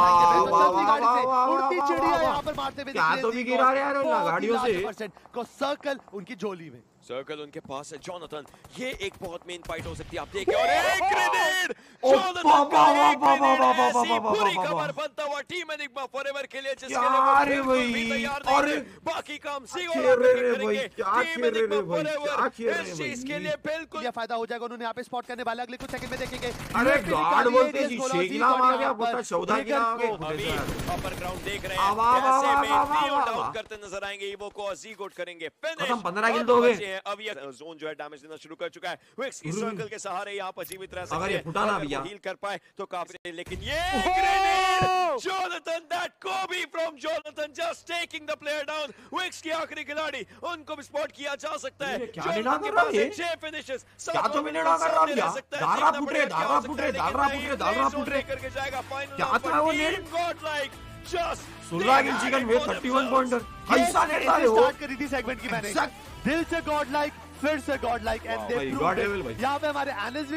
उड़ती चिड़िया यहाँ पर मारते हुए तो भी गिरा रहे हैं गाड़ियों से। को सर्कल उनकी झोली में, सर्कल उनके पास है। जॉनथन, ये एक बहुत मेन फाइट हो सकती है। आप देखिए और एक ग्रेनेड जॉनथन का एक ग्रेनेड पूरी कवर बनता हुआ टीम एनिग्मा फॉरएवर के लिए, जिसके लिए वो तैयार नहीं, बाकी काम सी और करेंगे। टीम एनिग्मा फॉरएवर इस चीज के लिए बिल्कुल ये फायदा हो जाएगा। उन्होंने यहाँ पे स्पॉट करने वाला अगले कुछ सेकंड में देखेंगे। अरे गार्ड बोलते जी शेगला आ गया, बता चौदह गिरा के अपर ग्राउंड देख रहे हैं। ऐसे में तीन डाउन करते नजर आएंगे इवो को, अजी गोट करेंगे फिनिश। 15 किल हो गए। अब ये जोन जो है डैमेज देना शुरू कर चुका है। विक्स इस सर्कल के सहारे यहाँ पर जीवित रह सकते हैं। फुटाना भैया हील कर पाए तो काफी, लेकिन ये grenade Jonathan, that Kobe from Jonathan just taking the player down. विक्स के आखिरी खिलाड़ी, उनको भी स्पॉट किया जा सकता है। जॉनथन के पास 6 फिनिशेस, क्या तो मिनट आ रहा भैया। डारा फुटरे करके जाएगा फाइनल। क्या था वो nade god like just 16 kill chicken में 31 पॉइंटर ऐसा नेता है। स्टार्ट करी थी सेगमेंट की मैंने, दिल से गॉड लाइक, फिर से गॉड लाइक एंड देन यहाँ पे हमारे एनालिस्ट।